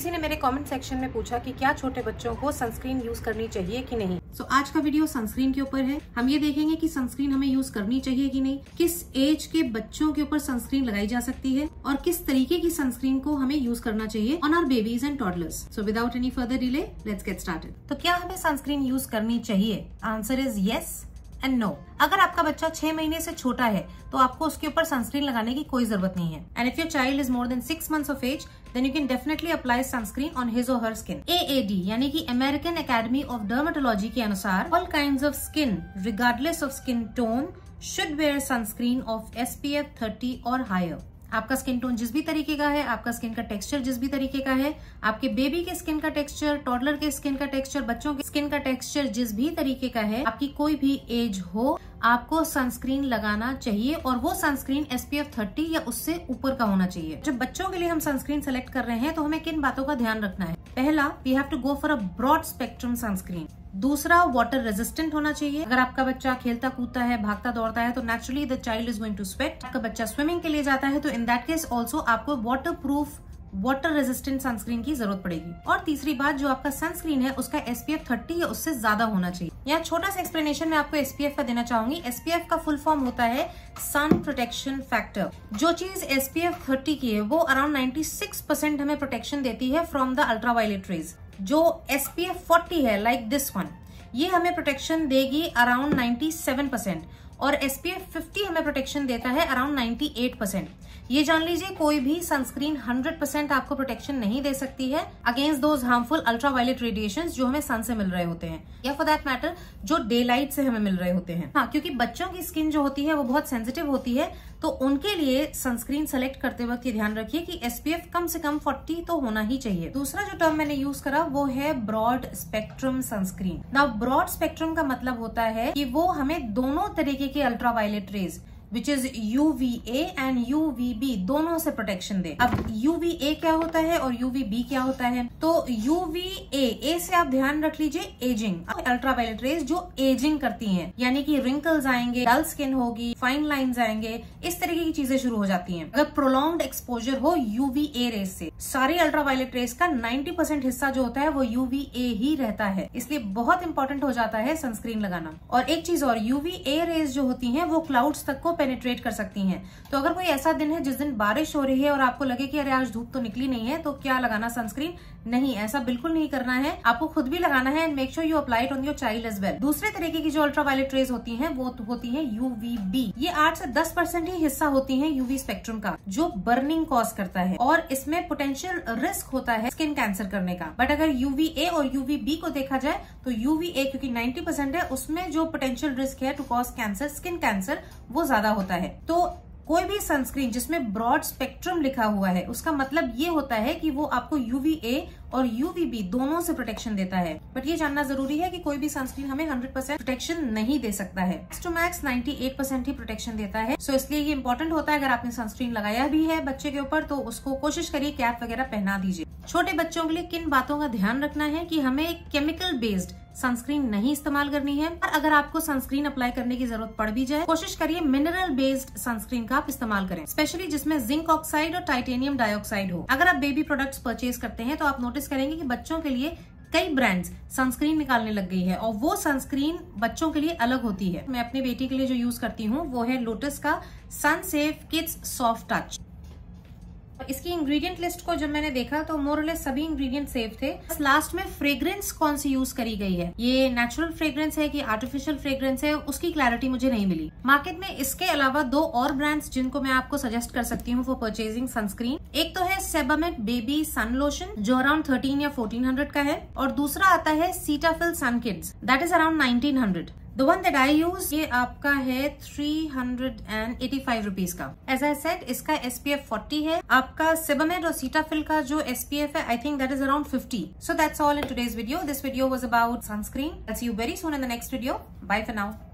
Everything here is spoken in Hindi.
किसी ने मेरे कमेंट सेक्शन में पूछा कि क्या छोटे बच्चों को सनस्क्रीन यूज करनी चाहिए कि नहीं। सो आज का वीडियो सनस्क्रीन के ऊपर है। हम ये देखेंगे कि सनस्क्रीन हमें यूज करनी चाहिए कि नहीं, किस एज के बच्चों के ऊपर सनस्क्रीन लगाई जा सकती है और किस तरीके की सनस्क्रीन को हमें यूज करना चाहिए on our babies and toddlers. So without any further delay let's get started. तो क्या हमें सनस्क्रीन यूज करनी चाहिए? Answer is yes and no. अगर आपका बच्चा 6 महीने से छोटा है तो आपको उसके ऊपर सनस्क्रीन लगाने की कोई जरूरत नहीं है। And if your child is more than 6 months of age then you can definitely apply sunscreen on his or her skin. AAD यानी कि American Academy of Dermatology के अनुसार all kinds of skin, regardless of skin tone, should wear sunscreen of SPF 30 or higher. आपका स्किन टोन जिस भी तरीके का है, आपका स्किन का टेक्सचर जिस भी तरीके का है, आपके बेबी के स्किन का टेक्सचर, टॉडलर के स्किन का टेक्सचर, बच्चों के स्किन का टेक्सचर जिस भी तरीके का है, आपकी कोई भी एज हो, आपको सनस्क्रीन लगाना चाहिए और वो सनस्क्रीन SPF 30 या उससे ऊपर का होना चाहिए। जब बच्चों के लिए हम सनस्क्रीन सेलेक्ट कर रहे हैं तो हमें किन बातों का ध्यान रखना है। पहला, we have to go for a broad spectrum sunscreen. दूसरा, वाटर रेजिस्टेंट होना चाहिए। अगर आपका बच्चा खेलता कूदता है, भागता दौड़ता है तो naturally the child is going to sweat. आपका बच्चा स्विमिंग के लिए जाता है तो इन दैट केस ऑल्सो आपको वाटरप्रूफ वाटर रेजिस्टेंट सनस्क्रीन की जरूरत पड़ेगी। और तीसरी बात, जो आपका सनस्क्रीन है उसका SPF 30 या उससे ज्यादा होना चाहिए। यहाँ छोटा सा एक्सप्लेनेशन मैं आपको SPF का देना चाहूंगी। SPF का फुल फॉर्म होता है सन प्रोटेक्शन फैक्टर। जो चीज SPF 30 की है वो अराउंड 96% हमें प्रोटेक्शन देती है फ्रॉम द अल्ट्रावायलेट रेज। जो SPF 40 है लाइक दिस वन, ये हमें प्रोटेक्शन देगी अराउंड 97% और SPF 50 हमें प्रोटेक्शन देता है अराउंड 98%। ये जान लीजिए कोई भी सनस्क्रीन 100% आपको प्रोटेक्शन नहीं दे सकती है against those harmful ultraviolet radiations जो हमें सन से मिल रहे होते हैं या फॉर दैट मैटर जो डे लाइट से हमें मिल रहे होते हैं। हाँ, क्योंकि बच्चों की स्किन जो होती है वो बहुत सेंसिटिव होती है तो उनके लिए सनस्क्रीन सेलेक्ट करते वक्त ये ध्यान रखिए कि SPF कम से कम 40 तो होना ही चाहिए। दूसरा जो टर्म मैंने यूज करा वो है broad spectrum sunscreen. Now broad spectrum का मतलब होता है कि वो हमें दोनों तरीके के ultraviolet rays which is UVA and UVB दोनों से प्रोटेक्शन दे। अब UVA क्या होता है और UVB क्या होता है? तो UVA A से आप ध्यान रख लीजिए एजिंग, अल्ट्रावायलेट रेज जो एजिंग करती हैं, यानी कि रिंकल्स आएंगे, डल स्किन होगी, फाइन लाइंस आएंगे, इस तरीके की चीजें शुरू हो जाती हैं। अगर प्रोलॉन्ग्ड एक्सपोजर हो UVA रेज से, सारी अल्ट्रावायलेट रेज का 90% हिस्सा जो होता है वो UVA ही रहता है, इसलिए बहुत इंपॉर्टेंट हो जाता है सनस्क्रीन लगाना। और एक चीज और, UVA रेज जो होती है वो क्लाउड्स तक को पेनिट्रेट कर सकती हैं। तो अगर कोई ऐसा दिन है जिस दिन बारिश हो रही है और आपको लगे कि अरे आज धूप तो निकली नहीं है तो क्या लगाना सनस्क्रीन? नहीं, ऐसा बिल्कुल नहीं करना है, आपको खुद भी लगाना है and make sure you apply it on your child as well. दूसरे तरीके की जो अल्ट्रावायलेट रेज होती हैं वो होती है UVB। ये 8 से 10% ही हिस्सा होती है UV स्पेक्ट्रम का जो बर्निंग कॉज करता है और इसमें पोटेंशियल रिस्क होता है स्किन कैंसर करने का। बट अगर UVA और UVB को देखा जाए तो UVA क्योंकि 90% है उसमें जो पोटेंशियल रिस्क है to cause cancer, skin cancer, वो ज्यादा होता है। तो कोई भी सनस्क्रीन जिसमें ब्रॉड स्पेक्ट्रम लिखा हुआ है उसका मतलब ये होता है कि वो आपको UVA और UVB दोनों से प्रोटेक्शन देता है। बट ये जानना जरूरी है कि कोई भी सनस्क्रीन हमें 100% प्रोटेक्शन नहीं दे सकता है, मैक्स टू मैक्स 98% ही प्रोटेक्शन देता है। सो इसलिए ये इंपॉर्टेंट होता है, अगर आपने सनस्क्रीन लगाया भी है बच्चे के ऊपर तो उसको कोशिश करिए कैप वगैरह पहना दीजिए। छोटे बच्चों के लिए किन बातों का ध्यान रखना है कि हमें केमिकल बेस्ड सनस्क्रीन नहीं इस्तेमाल करनी है और अगर आपको सनस्क्रीन अप्लाई करने की जरूरत पड़ भी जाए कोशिश करिए मिनरल बेस्ड सनस्क्रीन का आप इस्तेमाल करें, स्पेशली जिसमें जिंक ऑक्साइड और टाइटेनियम डाइऑक्साइड हो। अगर आप बेबी प्रोडक्ट्स परचेज करते हैं तो आप नोटिस करेंगे कि बच्चों के लिए कई ब्रांड्स सनस्क्रीन निकालने लग गई है और वो सनस्क्रीन बच्चों के लिए अलग होती है। मैं अपनी बेटी के लिए जो यूज करती हूँ वो है लोटस का sun safe kids soft touch. इसकी इंग्रेडिएंट लिस्ट को जब मैंने देखा तो मोरलेस सभी इंग्रेडिएंट सेफ थे, बस लास्ट में फ्रेग्रेंस कौन सी यूज करी गई है, ये नेचुरल फ्रेग्रेंस है कि आर्टिफिशियल फ्रेग्रेंस है, उसकी क्लैरिटी मुझे नहीं मिली। मार्केट में इसके अलावा 2 और ब्रांड्स जिनको मैं आपको सजेस्ट कर सकती हूँ फॉर परचेजिंग सनस्क्रीन, एक तो है सेबामेड बेबी सन लोशन जो अराउंड 1300 या 1400 का है और दूसरा आता है Cetaphil sun kids that is around 1900। The one that I use ये आपका है 385 rupees का। As I said, इसका SPF 40 है। आपका सेबामेड और सीटाफिल का जो SPF है I think that is around 50. So that's all in today's video. This video was about sunscreen. I'll see you very soon in the next video. Bye for now.